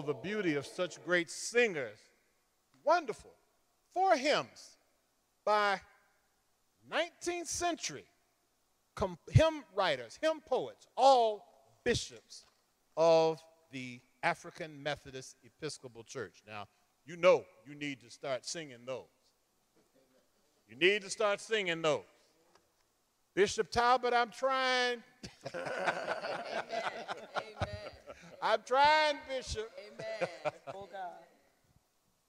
The beauty of such great singers. Wonderful. Four hymns by 19th century hymn writers, hymn poets, all bishops of the African Methodist Episcopal Church. Now, you know you need to start singing those. You need to start singing those. Bishop Talbot, I'm trying. Amen. Amen. I'm trying, Bishop. Amen. Oh, God.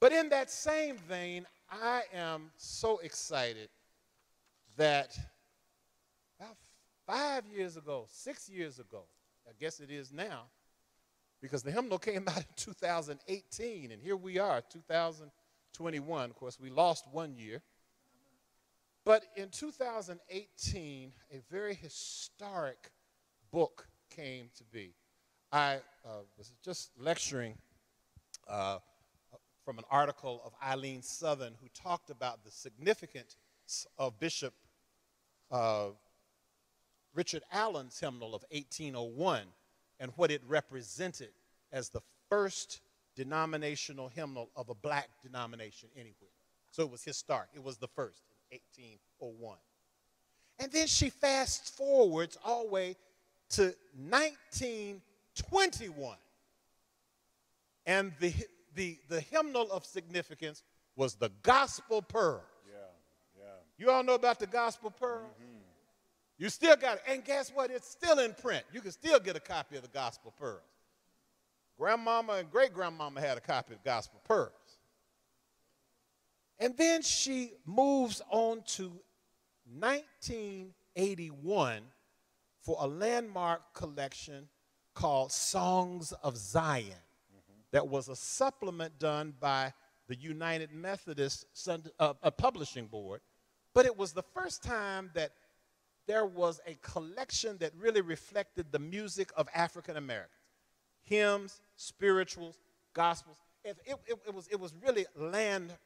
But in that same vein, I am so excited that about 5 years ago, 6 years ago, I guess it is now, because the hymnal came out in 2018, and here we are, 2021. Of course, we lost 1 year. But in 2018, a very historic book came to be. I was just lecturing from an article of Eileen Southern, who talked about the significance of Bishop Richard Allen's hymnal of 1801 and what it represented as the first denominational hymnal of a black denomination anywhere. So it was historic. It was the first. 1801. And then she fast forwards all the way to 1921. And the hymnal of significance was the Gospel Pearls. Yeah, yeah. You all know about the Gospel Pearls? Mm-hmm. You still got it. And guess what? It's still in print. You can still get a copy of the Gospel Pearls. Grandmama and great-grandmama had a copy of Gospel Pearls. And then she moves on to 1981 for a landmark collection called Songs of Zion. Mm-hmm. That was a supplement done by the United Methodist Publishing Board. But it was the first time that there was a collection that really reflected the music of African Americans. Hymns, spirituals, gospels. It was really landmark.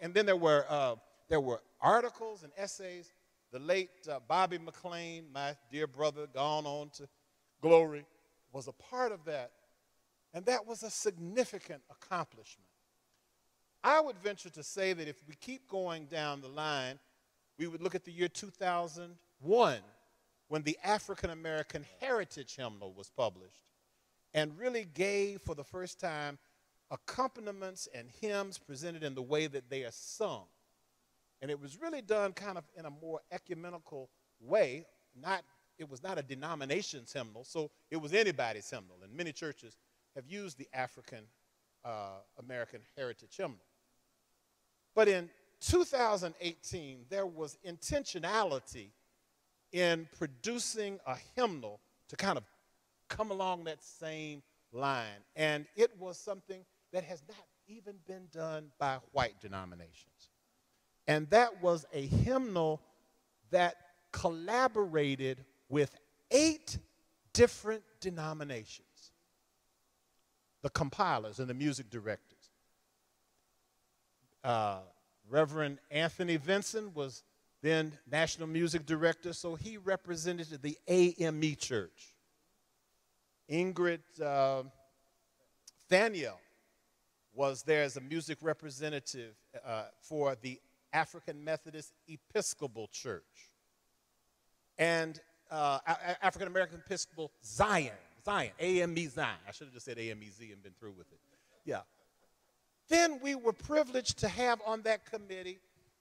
And then there were articles and essays. The late Bobby McLean, my dear brother, gone on to glory, was a part of that. And that was a significant accomplishment. I would venture to say that if we keep going down the line, we would look at the year 2001, when the African American Heritage Hymnal was published and really gave for the first time accompaniments and hymns presented in the way that they are sung. And it was really done kind of in a more ecumenical way. It was not a denomination's hymnal, so it was anybody's hymnal. And many churches have used the African American Heritage Hymnal. But in 2018, there was intentionality in producing a hymnal to kind of come along that same line. And it was something that has not even been done by white denominations. And that was a hymnal that collaborated with 8 different denominations, the compilers and the music directors. Reverend Anthony Vinson was then National Music Director, so he represented the AME Church. Ingrid Thaniel was there as a music representative for the African Methodist Episcopal Church and African American Episcopal Zion, AME Zion. I should have just said AMEZ and been through with it. Yeah. Then we were privileged to have on that committee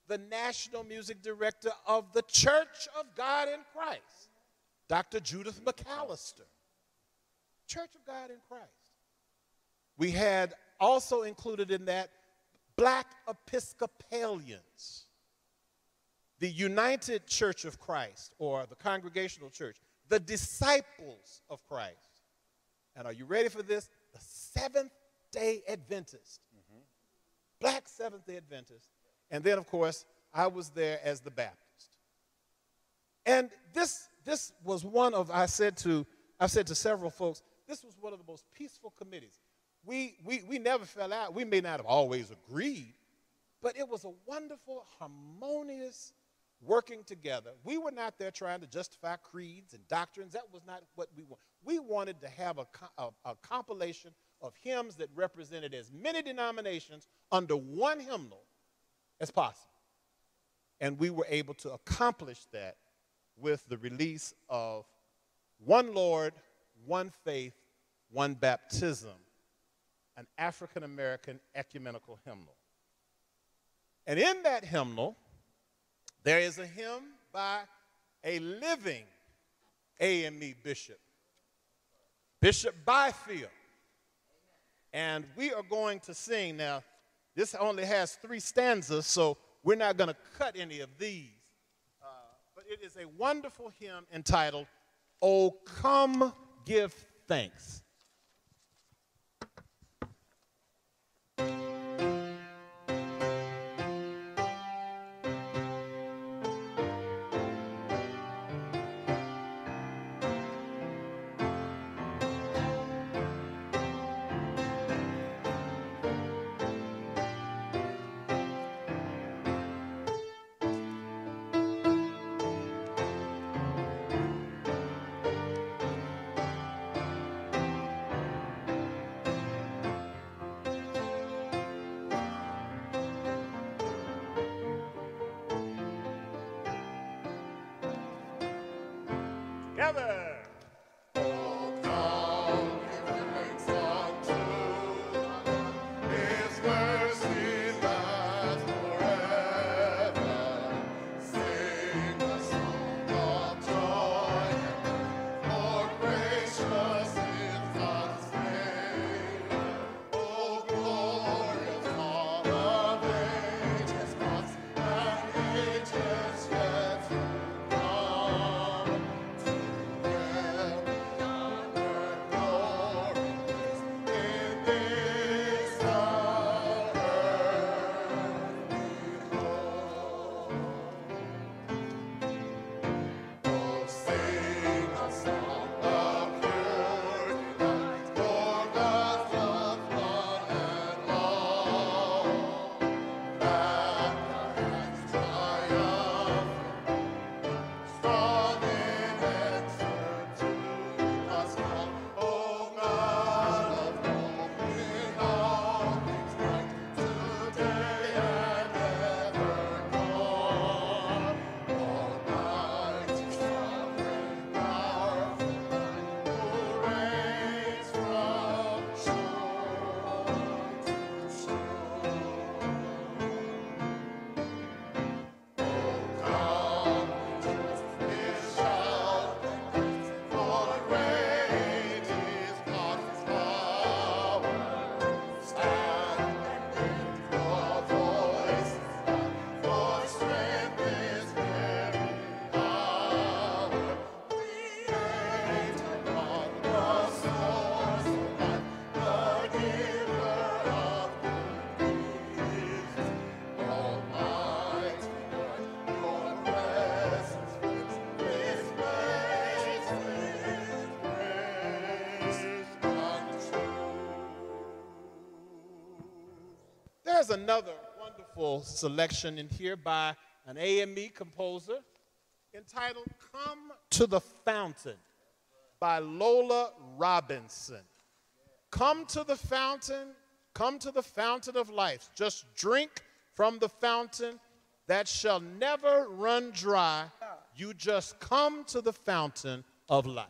the National Music Director of the Church of God in Christ, Dr. Judith McAllister. Church of God in Christ. We had also included in that black Episcopalians, the United Church of Christ, or the Congregational Church, the Disciples of Christ. And are you ready for this? The Seventh-day Adventist, black Seventh-day Adventist. And then, of course, I was there as the Baptist. And this was one of, I've said to several folks, this was one of the most peaceful committees. We never fell out. We may not have always agreed, but it was a wonderful, harmonious working together. We were not there trying to justify creeds and doctrines. That was not what we wanted. We wanted to have a compilation of hymns that represented as many denominations under one hymnal as possible. And we were able to accomplish that with the release of One Lord, One Faith, One Baptism, an African-American ecumenical hymnal. And in that hymnal, there is a hymn by a living AME bishop, Bishop Byfield. And we are going to sing now. This only has 3 stanzas, so we're not going to cut any of these. But it is a wonderful hymn entitled, "O Come Give Thanks." There's another wonderful selection in here by an AME composer entitled "Come to the Fountain" by Lola Robinson. Come to the fountain of life. Just drink from the fountain that shall never run dry. You just come to the fountain of life.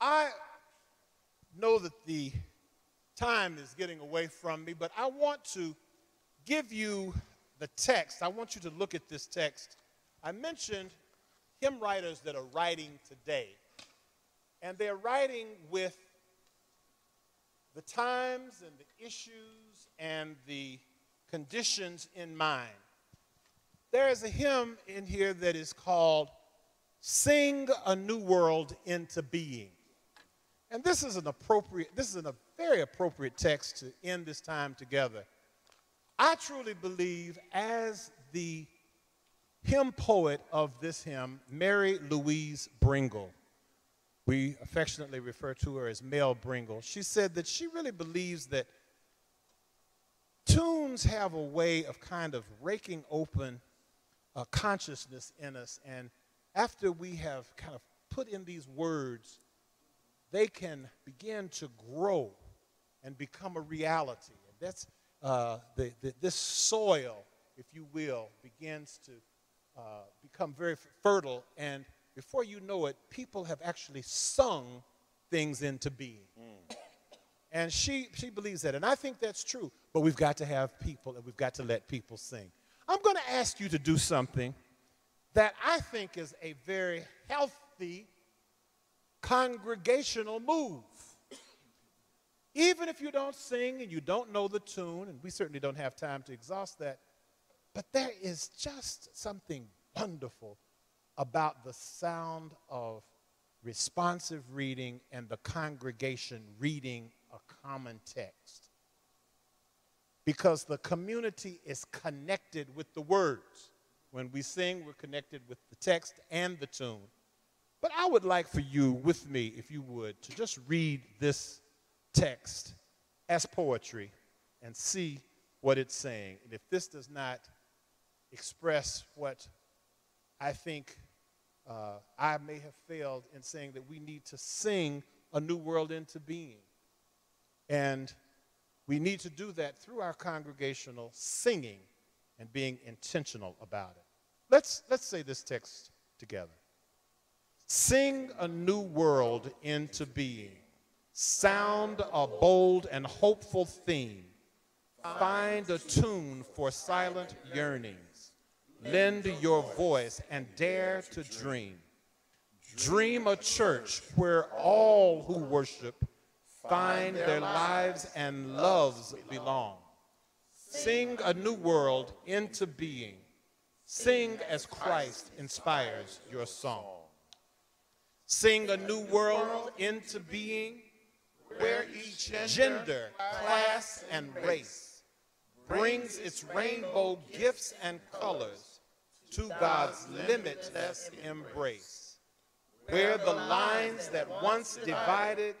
I know that the time is getting away from me, but I want to give you the text. I want you to look at this text. I mentioned hymn writers that are writing today, and they're writing with the times and the issues and the conditions in mind. There is a hymn in here that is called Sing a New World into Being. And this is a very appropriate text to end this time together. I truly believe, as the hymn poet of this hymn, Mary Louise Bringle, we affectionately refer to her as Mel Bringle, she said that she really believes that tunes have a way of kind of raking open a consciousness in us, and after we have kind of put in these words, they can begin to grow and become a reality. And that's this soil, if you will, begins to become very fertile, and before you know it, people have actually sung things into being. Mm. And she believes that, and I think that's true, but we've got to have people, and we've got to let people sing. I'm going to ask you to do something that I think is a very healthy congregational move. Even if you don't sing and you don't know the tune, and we certainly don't have time to exhaust that, but there is just something wonderful about the sound of responsive reading and the congregation reading a common text, because the community is connected with the words. When we sing, we're connected with the text and the tune. But I would like for you, with me, if you would, to just read this text as poetry and see what it's saying. And if this does not express what I think I may have failed in saying, that we need to sing a new world into being. And we need to do that through our congregational singing and being intentional about it. Let's say this text together. Sing a new world into being. Sound a bold and hopeful theme. Find a tune for silent yearnings. Lend your voice and dare to dream. Dream a church where all who worship find their lives and loves belong. Sing a new world into being. Sing as Christ inspires your song. Sing a new world into being, where each gender, class, and race brings its rainbow gifts and colors to God's limitless embrace, where the lines that once divided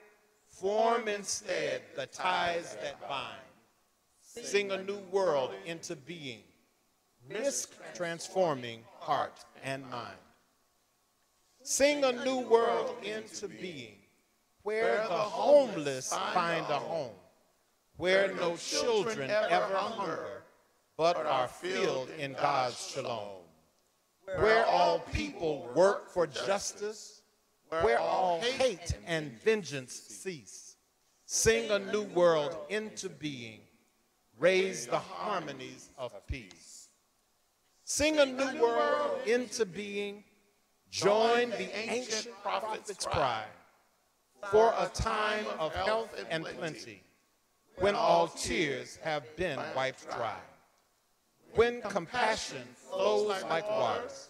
form instead the ties that bind. Sing a new world into being, risk transforming heart and mind. Sing a new world into being, where the homeless find a home, where no children ever hunger, but are filled in God's shalom, where all people work for justice, where all hate and vengeance cease. Sing a new world into being, raise the harmonies of peace. Sing a new world into being, join the ancient prophets' cry for a time of health and plenty, when all tears have been wiped dry, when compassion flows like waters,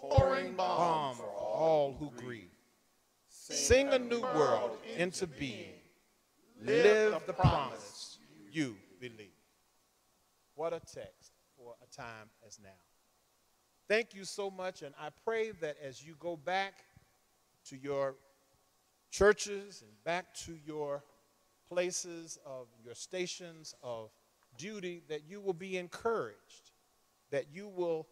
pouring balm for all who grieve. Sing a new world into being, live the promise you believe. What a text for a time as now. Thank you so much, and I pray that as you go back to your churches and back to your places of your stations of duty, that you will be encouraged, that you will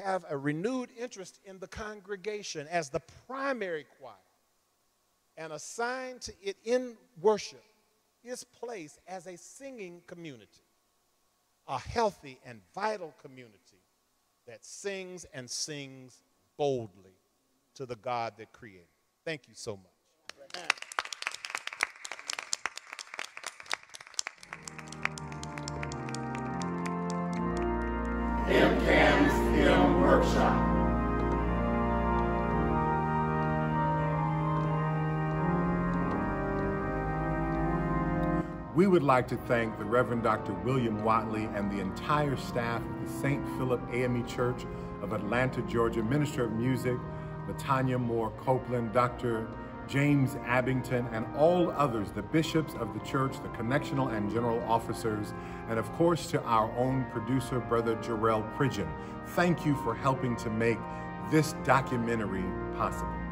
have a renewed interest in the congregation as the primary choir, and assigned to it in worship is placed as a singing community, a healthy and vital community that sings and sings boldly to the God that created. Thank you so much. We would like to thank the Reverend Dr. William Watley and the entire staff of the St. Philip AME Church of Atlanta, Georgia, Minister of Music, Latanya Moore Copeland, Dr. James Abbington, and all others, the bishops of the church, the connectional and general officers, and of course to our own producer, Brother Jarrell Pridgeon. Thank you for helping to make this documentary possible.